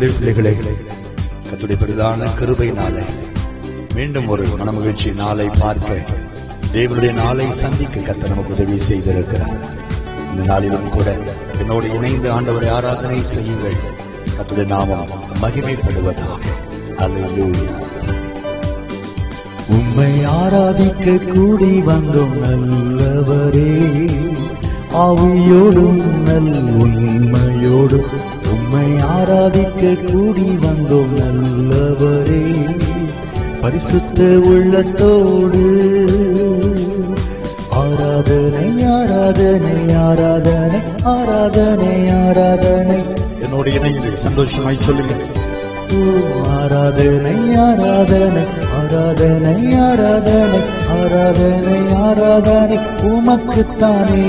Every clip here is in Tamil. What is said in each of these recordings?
தேவனுடைய பிள்ளைகளே, கர்த்தருடைய பெரிதான கிருபை நாளை, மீண்டும் ஒரு மனமகிழ்ச்சி நாளை பார்க்க, தேவனுடைய நாளை சந்திக்க கர்த்தர் நமக்கு உதவி செய்திருக்கிறார். இந்த நாளிலும் கூட என்னோடு இணைந்து ஆண்டவரை ஆராதனை செய்யுங்கள். கர்த்தருடைய நாமம் மகிமைப்படுவதாக. அல்லேலூயா. உம்மை ஆராதிக்க கூடி வந்தோம் நல்லவரே, ஆவியோடும் நல் உண்மையோடும் உம்மை ஆராதிக்க கூடி வந்தோம் நல்லவரே. பரிசுத்த உள்ளத்தோடு ஆராதனை ஆராதனை ஆராதனை ஆராதனை ஆராதனை. என்னோடு இணைந்து சந்தோஷமாய் சொல்லுங்கள். ஆராதனை ஆராதனை ஆராதனை ஆராதனை ஆராதனை ஆராதனை உமக்குத்தானே.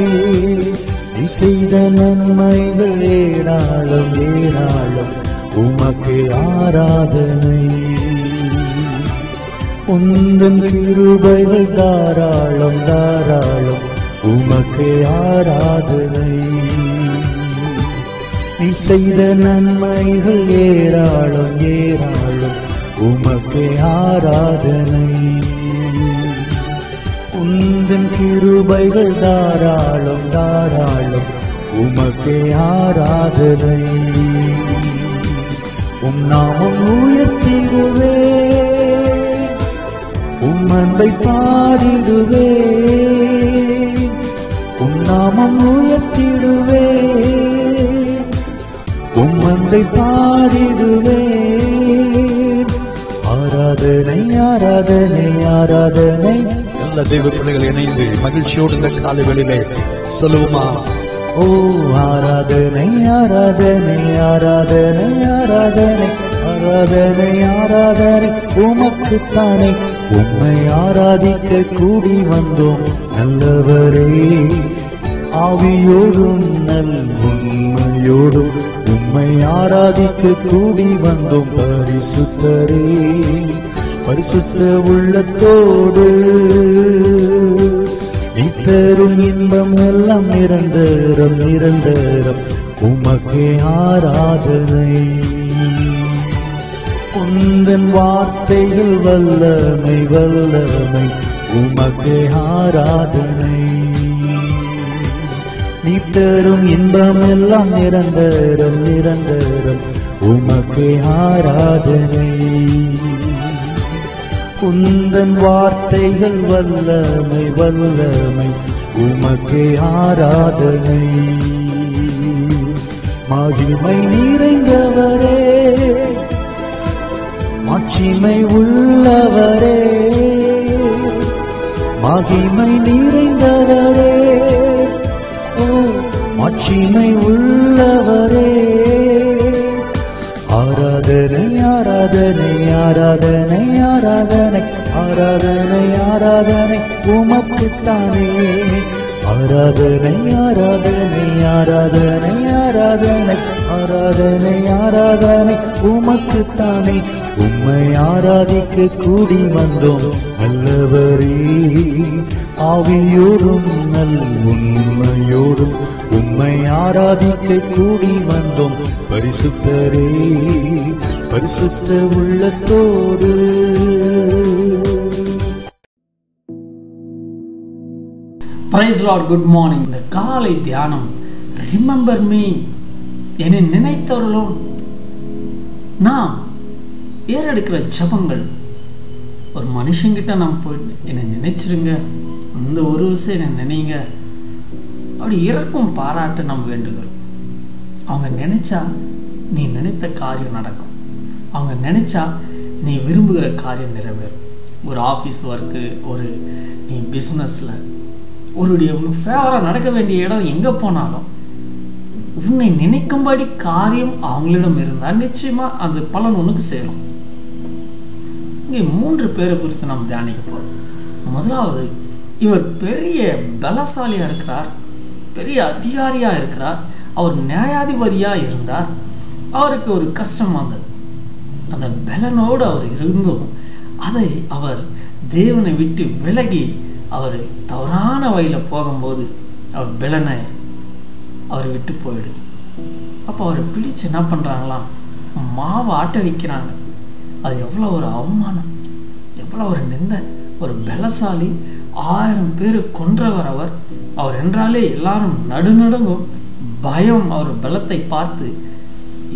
நீ செய்த நன்மைகள் ஏராளம் ஏராளம், உமக்கு ஆராதனை. உந்தன் கிருபைகள் தாராளம் தாராளம், உமக்கு ஆராதனை. நீ செய்த நன்மைகள் ஏராளம் ஏராளம், உமக்கு ஆராதனை. உந்தன் கிருபைகள் தாராளம் தாராளம், உமக்கு ஆராதனை. உம் நாமம் உயர்த்திடுவே, உம் அன்பை பாடிடுவே. உம் நாமம் உயர்த்திடுவே, உம் அன்பை பாடிடுவே. ஆராதனை ஆராதனை ஆராதனை. நல்ல தெய்வ பிள்ளைகள் இணைந்து மகிழ்ச்சியோடு இந்த காலை வெளியிலே சொல்லுமா? ஓ ஆராதனை ஆராதனை ஆராதனை ஆராதனை ஆராதனை ஆராதனை உமக்குத்தானே. உம்மை ஆராதிக்க கூடி வந்தோம் நல்லவரே, ஆவியோடும் நல் உண்மையோடும் உம்மை ஆராதிக்க கூடி வந்தோம் பரிசுத்தரே. பரிசுத்த உள்ளத்தோடு இத்தரும் இன்பம் எல்லாம் நிரந்தரம் நிரந்தரம் உமக்கு ஆராதனை. உந்தன் வார்த்தைகள் வல்லமை வல்லமை உமக்கு ஆராதனை. நீ தரும் இன்பம் எல்லாம் நிரந்தரம் நிரந்தரம் உமக்கு ஆராதனை. உந்தன் வார்த்தைகள் வல்லமை வல்லமை உமக்கு ஆராதனை. மகிமை நிறைந்தவரே, மாட்சிமை உள்ளவரே, மகிமை நிறைந்தவரே, மாட்சிமை உள்ளவரே. ஆராதனை ஆராதனை ஆராதனை ஆராதனை ஆராதனை ஆராதனை உமக்குத்தானே. ஆராதனை ஆராதனை ஆராதனை ஆராதனை ஆராதனை ஆராதனை உமக்குத்தானே. உம்மை ஆராதிக்க கூடி வந்தோம் நல்லவரே, ஆவியோடும் நல் உண்மையோடும் உம்மை ஆராதிக்க கூடி வந்தோம் பரிசுத்தரே. பரிசுத்த உள்ளத்தோடு Praise Lord, good morning. இந்த காலை தியானம் ரிமெம்பர் மீ, என்னை நினைத்தவர்களும் நாம் ஏறெடுக்கிற ஜபங்கள். ஒரு மனுஷங்கிட்ட நான் போய் என்னை நினைச்சிருங்க, இந்த ஒரு விஷயம் என்னை நினைங்க அப்படி இறக்கும் பாராட்டு நம்ம வேண்டுகிறோம். அவங்க நினைச்சா நீ நினைத்த காரியம் நடக்கும், அவங்க நினைச்சா நீ விரும்புகிற காரியம் நிறைவேறும். ஒரு ஆஃபீஸ் ஒர்க்கு, ஒரு நீ பிஸ்னஸில் உன்னுடைய உன் ஃபேவராக நடக்க வேண்டிய இடம் எங்கே போனாலும் உன்னை நினைக்கும்படி காரியம் அவங்களிடம் இருந்தால் நிச்சயமாக அது பலன் உனக்கு சேரும். இங்கே மூன்று பேரை குறித்து நாம் தியானிக்க போகிறோம். முதலாவது, இவர் பெரிய பலசாலியாக இருக்கிறார், பெரிய அதிகாரியாக இருக்கிறார், அவர் நியாயாதிபதியாக இருந்தார். அவருக்கு ஒரு கஷ்டம் வந்தது, அந்த பலனோடு அவர் இருந்தும் அதை அவர் தேவனை விட்டு விலகி அவர் தவறான வழியில் போகும்போது அவர் பலனை அவர் விட்டு போயிடுது. அப்போ அவரை பிடிச்சு என்ன பண்ணுறாங்களாம், மாவு ஆட்ட வைக்கிறாங்க. அது எவ்வளோ ஒரு அவமானம், எவ்வளோ ஒரு நிந்தை. ஒரு பலசாலி, 1000 பேர் கொன்றவர் அவர். அவர் என்றாலே எல்லாரும் நடுநடுங்கும். பயம் அவர் பலத்தை பார்த்து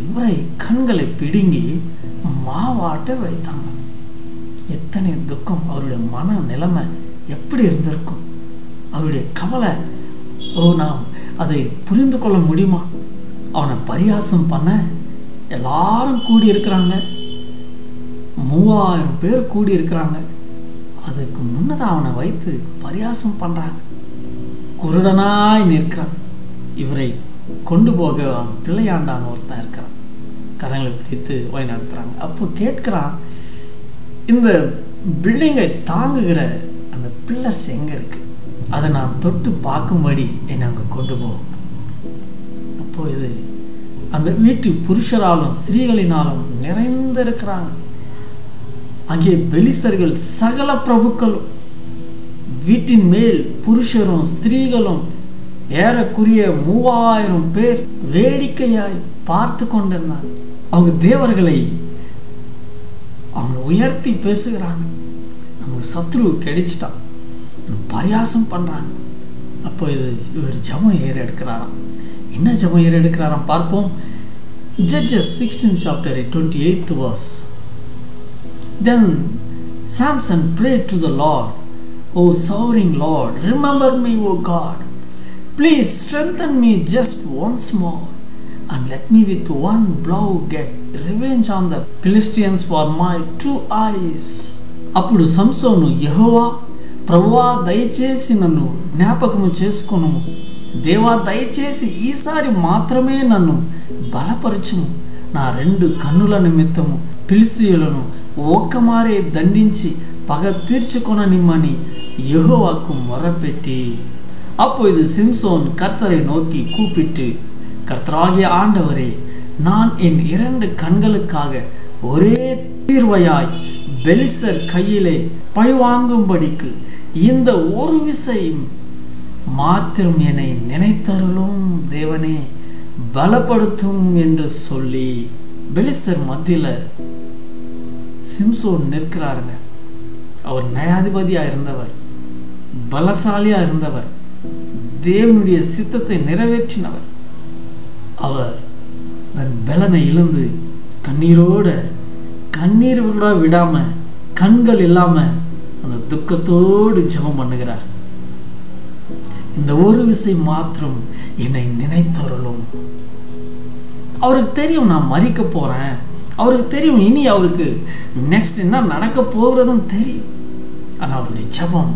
இவரை கண்களை பிடுங்கி மாவாட்ட வைத்தாங்க. எத்தனை துக்கம், அவருடைய மன நிலைமை எப்படி இருந்திருக்கும், அவருடைய கவலை. ஓ, நாம் அதை புரிந்து கொள்ள முடியுமா? அவனை பரியாசம் பண்ண எல்லாரும் கூடியிருக்கிறாங்க, 3000 பேர் கூடியிருக்கிறாங்க. அதுக்கு முன்னதான் அவனை வைத்து பரியாசம் பண்ணுறாங்க. குருடனாய் நிற்கிறான். இவரை கொண்டு போக பிள்ளையாண்டான ஒருத்தன் இருக்கிறான். கரங்களை பிடித்து வழி நடத்துகிறாங்க. அப்போ கேட்குறான், இந்த பில்டிங்கை தாங்குகிற அந்த பில்லர்ஸ் எங்கே இருக்குது? அதை நான் தொட்டு பார்க்கும்படி என்னை அங்கே கொண்டு போவோம். அப்போ இது அந்த வீட்டு புருஷராலும் ஸ்திரீகளினாலும் நிறைந்திருக்கிறாங்க. அங்கே பெலிஸ்தர்கள் சகல பிரபுக்களும், வீட்டின் மேல் புருஷரும் ஸ்திரீகளும் ஏறக்குரிய 3000 பேர் வேடிக்கையாய் பார்த்து கொண்டிருந்தாங்க. அவங்க தேவர்களை அவனை உயர்த்தி பேசுகிறாங்க. நமக்கு சத்ரு கிடைச்சிட்டான், பரியாசம் பண்ணுறாங்க. அப்போ இது இவர் ஜபம் ஏற எடுக்கிறாராம். என்ன ஜபம் ஏற எடுக்கிறாராம் பார்ப்போம். Judges 16:28. Then Samson prayed to the Lord, O sovereign Lord, remember me, O God. Please strengthen me just once more, and let me with one blow get revenge on the Philistines for my two eyes. అప్పుడు సంసోను, యెహోవా ప్రభువా, దయచేసి నన్ను జ్ఞాపకము చేసుకొనుము. దేవా, దయచేసి ఈసారి మాత్రమే నన్ను బలపరచుము. నా 2 కన్నుల నిమిత్తము ఫిలిష్తీయులను ఒక్కమారే దండించి పగ తీర్చుకొన నిమ్మని యెహోవాకు మొరపెట్టి. அப்பொழுது சிம்சோன் கர்த்தரை நோக்கி கூப்பிட்டு, கர்த்தராகிய ஆண்டவரே, நான் என் 2 கண்களுக்காக ஒரே தீர்வையாய் பெலிஸ்தர் கையிலே பழிவாங்கும்படிக்கு இந்த ஒரு விசை மாத்திரம் என்னை நினைத்தருளும் தேவனே, பலப்படுத்தும் என்று சொல்லி பெலிஸ்தர் மத்தியில் சிம்சோன் நிற்கிறாருங்க. அவர் நியாயாதிபதியாக இருந்தவர், பலசாலியாக இருந்தவர், தேவனுடைய சித்தத்தை நிறைவேற்றினவர். அவர் தன் பலனை இழந்து கண்ணீரோட விடாமல், கண்கள் இல்லாமல் அந்த துக்கத்தோடு ஜெபம் பண்ணுகிறார். இந்த ஒரு விசை மாத்திரம் என்னை நினைத்தருளும். அவருக்கு தெரியும் நான் மறிக்க போகிறேன். அவருக்கு தெரியும் இனி அவருக்கு நெக்ஸ்ட் என்ன நடக்க போகிறதும் தெரியும். ஆனால் அவருடைய ஜெபம்,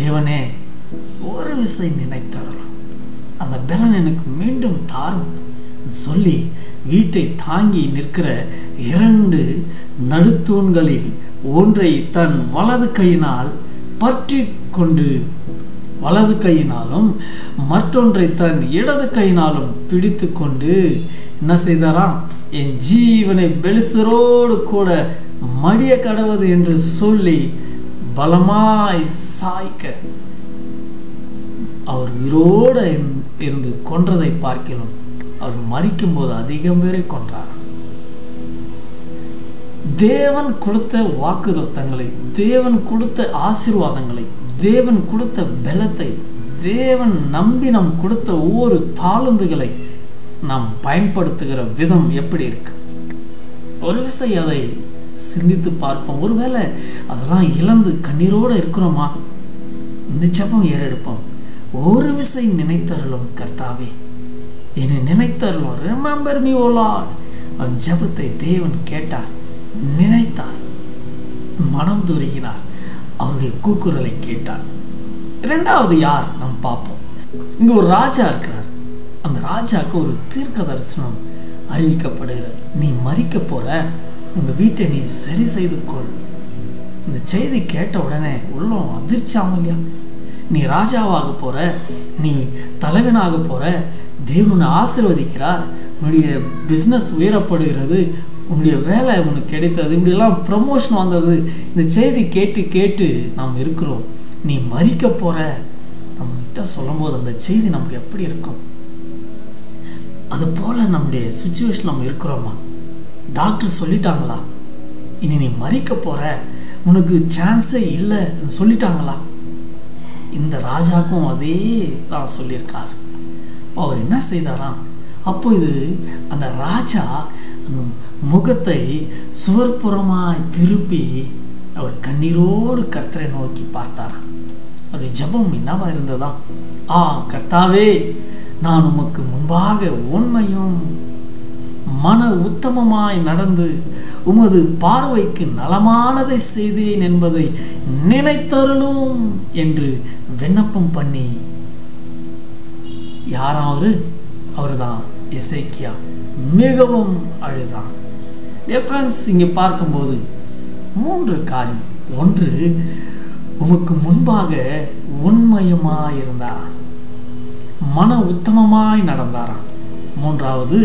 தேவனே ஒரு விசை நினைத்தரலாம், அந்த பலன் எனக்கு மீண்டும் தாரும் சொல்லி வீட்டை தாங்கி நிற்கிற 2 நடுத்தூண்களில் ஒன்றை தன் வலது கையினால் பற்றி கொண்டு, வலது கையினாலும் மற்றொன்றை தன் இடது கையினாலும் பிடித்து கொண்டு என்ன செய்தாராம்? என் ஜீவனை பெலிஸ்தரோடு கூட மடிய கடவது என்று சொல்லி பலமாய் சாய்க்க அவர் உயிரோடு இருந்து கொன்றதை பார்க்கலாம். அவர் மறிக்கும் போது அதிகம் பேரை கொன்றார். தேவன் கொடுத்த வாக்குதத்தங்களை, தேவன் கொடுத்த ஆசீர்வாதங்களை, தேவன் கொடுத்த பலத்தை, தேவன் நம்பி நாம் கொடுத்த ஒவ்வொரு தாளுந்துகளை நாம் பயன்படுத்துகிற விதம் எப்படி இருக்கு? ஒரு விசை அதை சிந்தித்து பார்ப்போம். ஒருவேளை அதெல்லாம் இழந்து கண்ணீரோடு இருக்கிறோமா? நிச்சயம் ஏறெடுப்போம். ஒரு விசை நினைத்தருளும் கர்த்தாவே, என்னை நினைத்தருளும். Remember me O Lord. அவன் ஜபத்தை தேவன் கேட்டார், நினைத்தார், மனம் துருகினார், அவருடைய கூக்குரலை கேட்டார். 2வது யார் நாம் பார்ப்போம். இங்கே ஒரு ராஜா இருக்கிறார். அந்த ராஜாவுக்கு ஒரு தீர்க்க தரிசனம் அறிவிக்கப்படுகிறது. நீ மறிக்க போற, உங்கள் வீட்டை நீ சரி செய்து கொள். இந்த செய்தி கேட்ட உடனே உள்ளம் அதிர்ச்சாகும் இல்லையா? நீ ராஜாவாக போகிற, நீ தலைவனாக போகிற, தேவன் உன்னை ஆசீர்வதிக்கிறார், உன்னுடைய பிஸ்னஸ் உயரப்படுகிறது, உன்னுடைய வேலை உனக்கு கிடைத்தது, இப்படியெல்லாம் ப்ரமோஷன் வந்தது. இந்த செய்தி கேட்டு கேட்டு நாம் இருக்கிறோம். நீ மறிக்க போகிற நம்மகிட்ட சொல்லும்போது அந்த செய்தி நமக்கு எப்படி இருக்கும்? அதுபோல் நம்முடைய சுச்சுவேஷன் நம்ம இருக்கிறோமா? டாக்டர் சொல்லிட்டாங்களா? இனி நீ மறிக்க போற, உனக்கு சான்ஸே இல்லை சொல்லிட்டாங்களா? இந்த ராஜாக்கும் அதே தான் சொல்லியிருக்கார். அப்போ அவர் என்ன செய்தாராம்? அப்போ இது அந்த ராஜா அந்த முகத்தை சுவர்புறமாய் திருப்பி அவர் கண்ணீரோடு கர்த்தரை நோக்கி பார்த்தாராம். அவருடைய ஜபம் என்னவா இருந்ததா? கர்த்தாவே, நான் உமக்கு முன்பாக உண்மையும் மன உத்தமமாய் நடந்து உமது பார்வைக்கு நலமானதை செய்தேன் என்பதை நினைத்தருளும் என்று விண்ணப்பம் பண்ணி யாராவது அவர்தான் எசேக்கியா மிகவும் அழுதான். இங்கே பார்க்கும்போது மூன்று காரியம். ஒன்று, உமக்கு முன்பாக உண்மையுமாயிருந்தாராம், மன உத்தமமாய் நடந்தாராம். மூன்றாவது,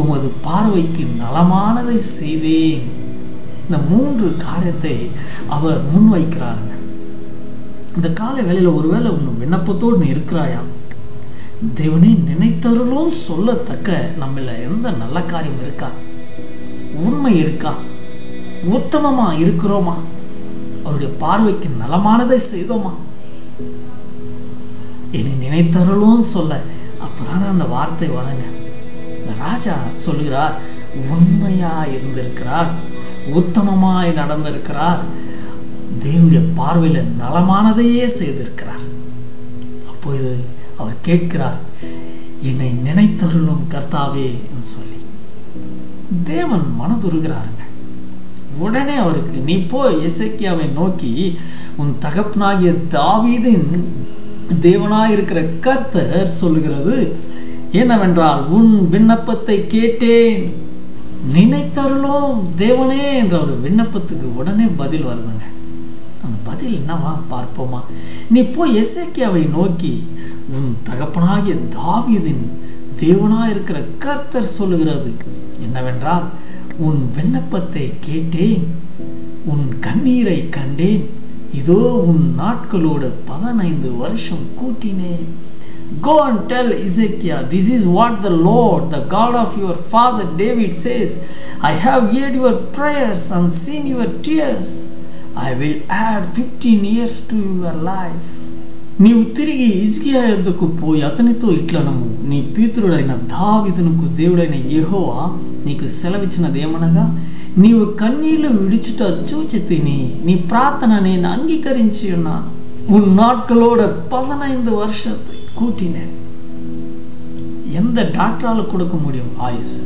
உமது பார்வைக்கு நலமானதை செய்தேன். இந்த மூன்று காரியத்தை அவர் முன்வைக்கிறாருங்க. இந்த காலை வேளையில் ஒருவேளை உன் விண்ணப்பத்தோடு இருக்கிறாயாம், தேவனை நினைத்தருளும் சொல்லத்தக்க நம்மள எந்த நல்ல காரியம் இருக்கா? உண்மை இருக்கா? உத்தமமா இருக்கிறோமா? அவருடைய பார்வைக்கு நலமானதை செய்தோமா? என்னை நினைத்தருளும் சொல்ல அப்பதானே அந்த வார்த்தை வரங்க. ராஜா சொல்லுகிறார், உண்மையா இருந்திருக்கிறார், உத்தமமாய் நடந்திருக்கிறார், தேவனுடைய பார்வையில நலமானதையே செய்திருக்கிறார். அப்போ இது அவர் கேட்கிறார், என்னை நினைத்தருளும் கர்த்தாவே சொல்லி. தேவன் மனதுருகிறாருங்க. உடனே அவருக்கு, நீ போய் எசேக்கியாவை நோக்கி உன் தகப்பனாகிய தாவீதின் தேவனாயிருக்கிற கர்த்தர் சொல்லுகிறது என்னவென்றால், உன் விண்ணப்பத்தை கேட்டேன், நினைத்தருளும் தேவனே என்ற ஒரு விண்ணப்பத்துக்கு உடனே பதில் வருதுங்க. அந்த பதில் என்னவா பார்ப்போமா? நீ போய் எசேக்கியாவை நோக்கி உன் தகப்பனாகிய தாவீதின் தேவனாயிருக்கிற கர்த்தர் சொல்லுகிறது என்னவென்றால், உன் விண்ணப்பத்தை கேட்டேன், உன் கண்ணீரை கண்டேன், இதோ உன் நாட்களோட 15 வருஷம் கூட்டினேன். Go and tell Ezekiel, this is what the Lord, the God of your father David says, I have heard your prayers and seen your tears. I will add 15 years to your life. నీవు తిరిగి హిజ్కియా యొద్దకు పోయి అతనితో ఇట్లనము, నీ పితరుడైన దావీదునకు దేవుడైన యెహోవా నీకు సెలవిచ్చినది ఏమనగా, నీవు కన్నీళ్లు విడిచుట చూచి తిని నీ ప్రార్థన నేను అంగీకరించి ఉన్నాను, உன் நாட்களோட 15 வருஷத்தை கூட்டினேன். எந்த டாக்டரால் கொடுக்க முடியும் ஆயுஸ்?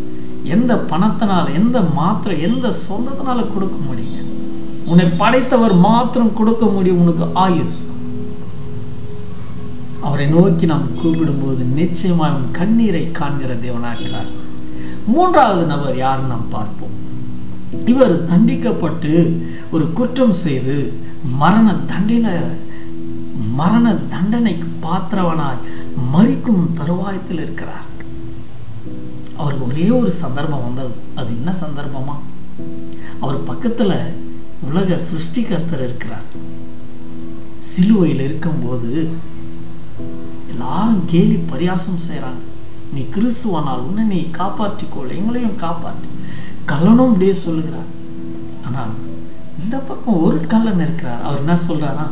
எந்த பணத்தினால், எந்த மாத்திரை, எந்த சொந்தத்தினால கொடுக்க முடியும்? உன்னை படைத்தவர் மாத்திரம் கொடுக்க முடியும் உனக்கு ஆயுஸ். அவரை நோக்கி நாம் கூப்பிடும்போது நிச்சயமாக உன் கண்ணீரை காண்கிற தேவனாக இருக்கிறார். மூன்றாவது நபர் யாருன்னு நாம் பார்ப்போம். இவர் தண்டிக்கப்பட்டு ஒரு குற்றம் செய்து மரண தண்டனைக்கு பாத்திரவனாய் மரிக்கும் தருவாயத்தில் இருக்கிறார். அவருக்கு ஒரே ஒரு சந்தர்ப்பம் வந்தது. அது என்ன சந்தர்ப்பமா? அவர் பக்கத்துல உலக சிருஷ்டிகர்த்தர் இருக்கிறார். சிலுவையில் இருக்கும்போது எல்லாரும் கேலி பரியாசம் செய்கிறாங்க. நீ கிறிஸ்துவானால் உன்னை நீ காப்பாற்றிக்கொள், எங்களையும் காப்பாற்று, கல்லனும் அப்படியே சொல்லுகிறார். ஆனால் இந்த பக்கம் ஒரு கல்லன் இருக்கிறார். அவர் என்ன சொல்றாரா?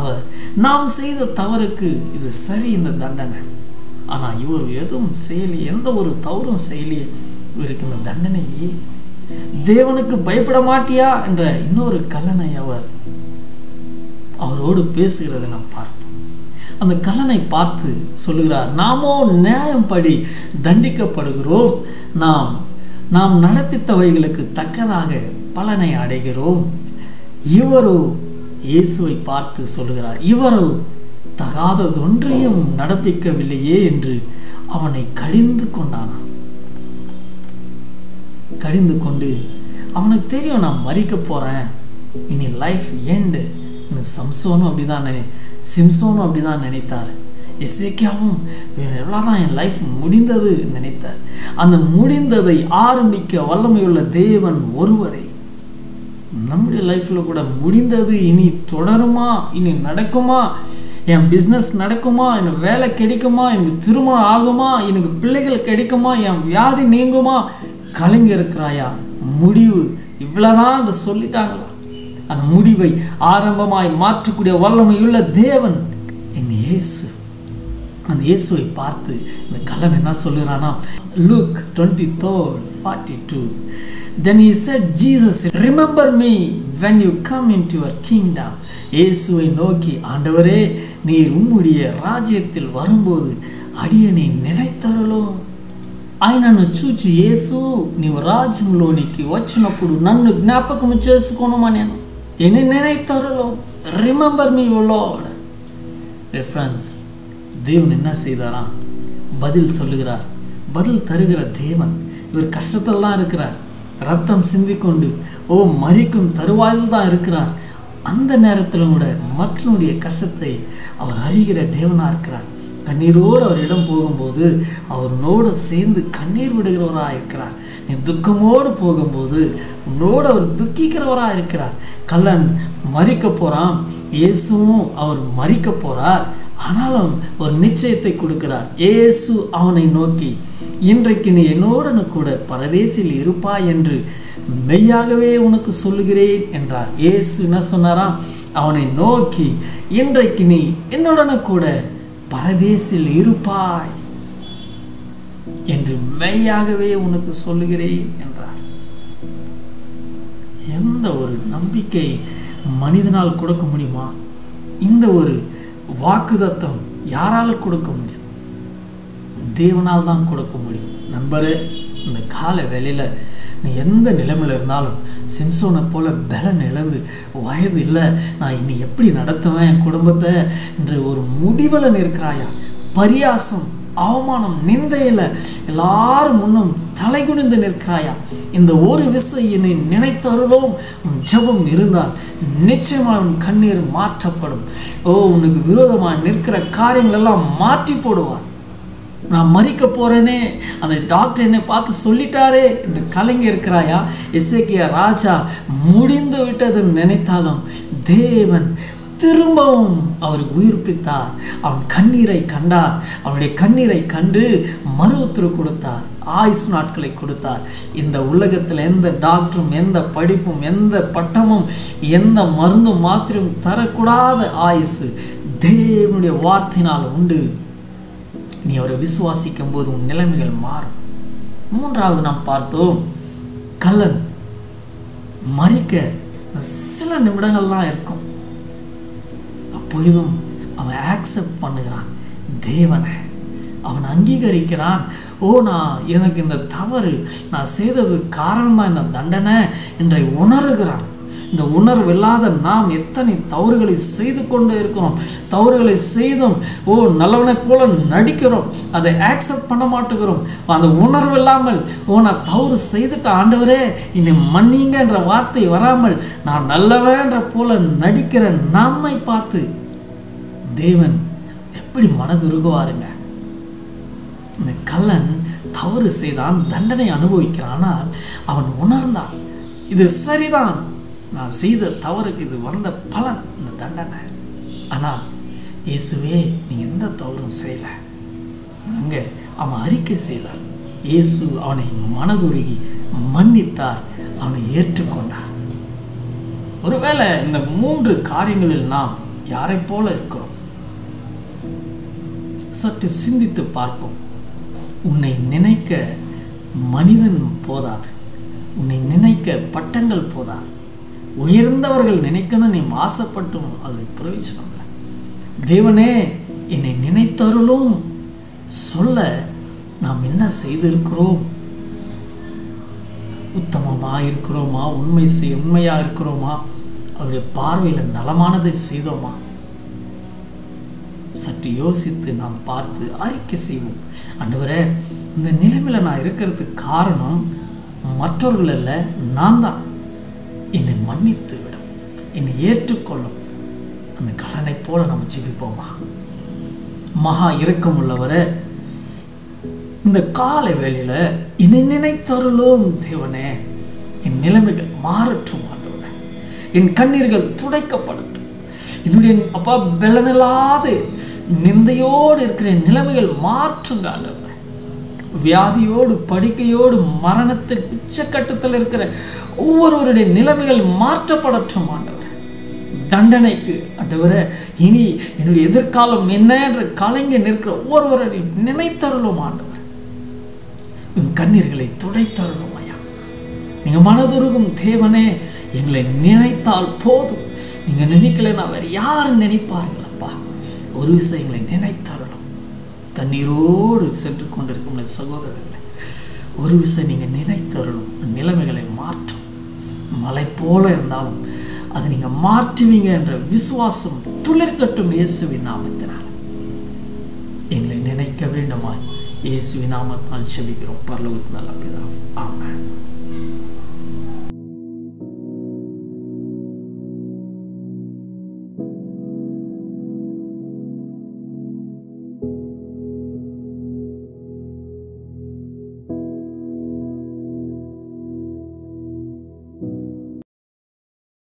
அவர், நாம் செய்த தவறுக்கு இது சரி இந்த தண்டனை, ஆனால் இவர் எதுவும் செய்யலையே, எந்த ஒரு தவறும் செய்யலையே, இவருக்கு இந்த தண்டனையே, தேவனுக்கு பயப்பட மாட்டியா என்ற இன்னொரு கல்லனை அவரோடு பேசுகிறத நாம் பார்ப்போம். அந்த கல்லனை பார்த்து சொல்லுகிறார், நாமோ நியாயப்படி தண்டிக்கப்படுகிறோம், நாம் நடப்பித்தவைகளுக்கு தக்கதாக பலனை அடைகிறோம். இவரோ இயேசுவை பார்த்து சொல்லுகிறார், இவரோ தகாததொன்றையும் நடப்பிக்கவில்லையே என்று அவனை கடிந்து கொண்டானான். கடிந்து கொண்டு, அவனுக்கு தெரியும் நான் மறிக்க போறேன், இனி லைஃப் எண்டு. சம்சோனும் அப்படிதான் சிம்சோனும் அப்படிதான் நினைத்தார். எசேக்கியாவும் எவ்வளோதான் என் லைஃப் முடிந்தது நினைத்தார். அந்த முடிந்ததை ஆரம்பிக்க வல்லமையுள்ள தேவன் ஒருவரை, நம்முடைய லைஃப்பில் கூட முடிந்தது இனி தொடருமா, இனி நடக்குமா, என் பிஸ்னஸ் நடக்குமா, எனக்கு வேலை கிடைக்குமா, எனக்கு திருமணம் ஆகுமா, எனக்கு பிள்ளைகள் கிடைக்குமா, என் வியாதி நீங்குமா, கலங்கியிருக்கிறாயா? முடிவு இவ்வளவுதான் என்று சொல்லிட்டாங்களா? அந்த முடிவை ஆரம்பமாய் மாற்றக்கூடிய வல்லமையுள்ள தேவன் என் இயேசு. அந்த இயேசுவை பார்த்து இந்த கள்ளன் என்ன சொல்லுறானா? Luke 23:42. Then he said, Jesus, remember me when you come into your kingdom. இயேசுவை நோக்கி, ஆண்டவரே, நீர் உம்முடைய ராஜ்யத்தில் வரும்போது అడియని నిలైతరులో ఆయనను చూచి యేసు నీవు రాజ్యంలోనికి వచ్చినప్పుడు నన్ను జ్ఞాపకం చేసుకోనుమనేను. ఎన్ని నిలైతరులో రిమెంబర్ మీ లార్డ్. రిఫరెన్స్ దేవుని என்ன செய்தாரா? பதில் சொல்லுகிறார். பதில் தருகிற தேவன். இவர் கஷ்டத்தல்ல இருக்கிறார். ரத்தம் சிந்திக்கொண்டு ஓ மரிக்கும் தருவாயில் தான் இருக்கிறார். அந்த நேரத்திலும் கூட மற்றவனுடைய கஷ்டத்தை அவர் அறிகிற தேவனா இருக்கிறார். கண்ணீரோடு அவரிடம் போகும்போது அவனோடு சேர்ந்து கண்ணீர் விடுகிறவராக இருக்கிறார். நீ துக்கமோடு போகும்போது உன்னோடு அவர் துக்கிக்கிறவராக இருக்கிறார். கள்ளன் மறிக்க போகிறான், இயேசுவும் அவர் மறிக்க போகிறார். ஆனாலும் ஒரு நிச்சயத்தை கொடுக்கிறார். இயேசு அவனை நோக்கி, இன்றைக்கு நீ என்னோடனு கூட பரதேசில் இருப்பாய் என்று மெய்யாகவே உனக்கு சொல்லுகிறேன் என்றார். இயேசு என்ன சொன்னாராம்? அவனை நோக்கி, இன்றைக்கு நீ என்னோடனு கூட பரதேசில் இருப்பாய் என்று மெய்யாகவே உனக்கு சொல்லுகிறேன் என்றார். எந்த ஒரு நம்பிக்கை மனிதனால் கொடுக்க முடியுமா? இந்த ஒரு வாக்குதத்தம் யாரால கொடுக்க முடியும்? தேவனால் தான் கொடுக்க முடியும். நண்பரே, இந்த கால வேளையில நீ எந்த நிலைமையில் இருந்தாலும் சிம்சோனை போல பலன் இழந்து வயது இல்லை நான் இன்னி எப்படி நடத்துவேன் என் குடும்பத்தை என்று ஒரு முடிவில் நிற்கிறாயா? பரியாசம், அவமானம், நிந்தையில் எல்லாரும் முன்னும் தலைகுனிந்து நிற்கிறாயா? இந்த ஒரு விசையினை நினைத்தருளும் ஜபம் இருந்தால் நிச்சயமாக உன் கண்ணீர் மாற்றப்படும். ஓ, உனக்கு விரோதமாக நிற்கிற காரியங்கள் எல்லாம் மாற்றி போடுவார். நான் மறிக்க போகிறேனே, அந்த டாக்டர் என்னை பார்த்து சொல்லிட்டாரே என்று கலங்கி இருக்கிறாயா? எசேக்கியா ராஜா முடிந்து விட்டதுன்னு நினைத்தாலும் தேவன் திரும்பவும் அவரை உயிர்ப்பித்தார். அவன் கண்ணீரை கண்டார். அவனுடைய கண்ணீரை கண்டு மருத்துவ கொடுத்தார், ஆயுசு நாட்களை கொடுத்தார். இந்த உலகத்தில் எந்த டாக்டரும் எந்த படிப்பும் எந்த பட்டமும் எந்த மருந்தும் மாத்திரையும் தரக்கூடாத ஆயுசு தேவனுடைய வார்த்தையினால் உண்டு. நீ அவரை விசுவாசிக்கும் போது உன் நிலைமைகள் மாறும். மூன்றாவது நாம் பார்த்தோம், கள்ளன் மறிக்க சில நிமிடங்கள்லாம் இருக்கும். அப்பொழுதும் அவன் ஆக்செப்ட் பண்ணுகிறான் தேவனை. அவன் அங்கீகரிக்கிறான். ஓ, நான் எனக்கு இந்த தவறு நான் செய்தது காரணம்தான் இந்த தண்டனை என்றை உணர்கிறான். இந்த உணர்வில்லாத நாம் எத்தனை தவறுகளை செய்து கொண்டு இருக்கிறோம். தவறுகளை செய்தும் ஓ நல்லவனை போல நடிக்கிறோம். அதை ஆக்செப்ட் பண்ண மாட்டேங்கிறோம். அந்த உணர்வு இல்லாமல் ஓ நான் தவறு செய்துட்ட ஆண்டவரே இனி மன்னிங்க என்ற வார்த்தை வராமல் நான் நல்லவன்ற போல நடிக்கிற நம்மை பார்த்து தேவன் எப்படி மனதுருகுவாருங்க. இந்த கள்ளன் தவறு செய்தான், தண்டனை அனுபவிக்கிறான். ஆனால் அவன் உணர்ந்தான், இது சரிதான், நான் செய்த தவறுக்கு இது வந்த பலன் இந்த தண்டனை. ஆனால் இயேசுவே நீ எந்த தவறும் செய்யலை. அங்கே அவன் அறிக்கை செய்தான். இயேசு அவனை மனதுருகி மன்னித்தார், அவனை ஏற்றுக்கொண்டார். ஒருவேளை இந்த மூன்று காரியங்களில் நாம் யாரை போல இருக்கிறோம்? சற்று சிந்தித்து பார்ப்போம். உன்னை நினைக்க மனிதன் போதாது, உன்னை நினைக்க பட்டங்கள் போதாது. உயர்ந்தவர்கள் நினைக்கணும் நீ ஆசைப்பட்டும் அது பிரயோஜனம் இல்லை. தேவனே என்னை நினைத்தருளும் சொல்ல நாம் என்ன செய்திருக்கிறோம்? உத்தமமாக இருக்கிறோமா? உண்மையாக இருக்கிறோமா? அவருடைய பார்வையில் நலமானதை செய்தோமா? சற்று யோசித்து நாம் பார்த்து அறிக்கை செய்வோம். ஆண்டவரே, இந்த நிலைமையில் நான் இருக்கிறதுக்கு காரணம் மற்றவர்கள் இல்லை, நான் தான். என்னை மன்னித்து விடும், என்னை ஏற்றுக்கொள்ளும். அந்த கள்ளனை போல நம்ம ஜெபிப்போமா? மகா இரக்கம் உள்ளவரே, இந்த காலை வேளையில என்னை நினைத்தருளும் தேவனே. என் நிலைமைகள் மாறட்டும் ஆண்டவரே. என் கண்ணீர்கள் துடைக்கப்படட்டும். என்னுடைய அப்பா பலனில்லாது நிந்தையோடு இருக்கிற நிலைமைகள் மாற்றுங்க ஆண்டவரே. வியாதியோடு படிக்கையோடு மரணத்தின் உச்சக்கட்டத்தில் இருக்கிற ஒவ்வொருவருடைய நிலைமைகள் மாற்றப்படட்டும் ஆண்டவரே. தண்டனைக்கு ஆண்டவரே இனி என்னுடைய எதிர்காலம் என்ன என்று கலங்கி நிற்கிற ஒவ்வொருவரையும் நினைத்தருளும் ஆண்டவரே. உம் கண்ணீர்களை துடைத்தருளும் ஐயா. நீங்கள் மனதுருகும் தேவனே, எங்களை நினைத்தால் போதும். நீங்கள் நினைக்கலன்னா வேறு யார் நினைப்பார்களப்பா? ஒரு விஷயங்களை நினைத்தருளும். கண்ணீரோடு சென்று கொண்டிருக்கும் சகோதரர்களே, ஒரு விஷயம் நீங்கள் நினைத்தருளும். நிலைமைகளை மாற்றும். மலை போல இருந்தாலும் அது நீங்கள் மாற்றுவீங்க என்ற விசுவாசம் துளிர்கட்டும் இயேசுவின் நாமத்தினால். எங்களை நினைக்க வேண்டுமாய் இயேசுவின் நாமத்தால் செபிக்கிறோம் பரலோகத்தில் நல்ல பிதாவே, ஆமென்.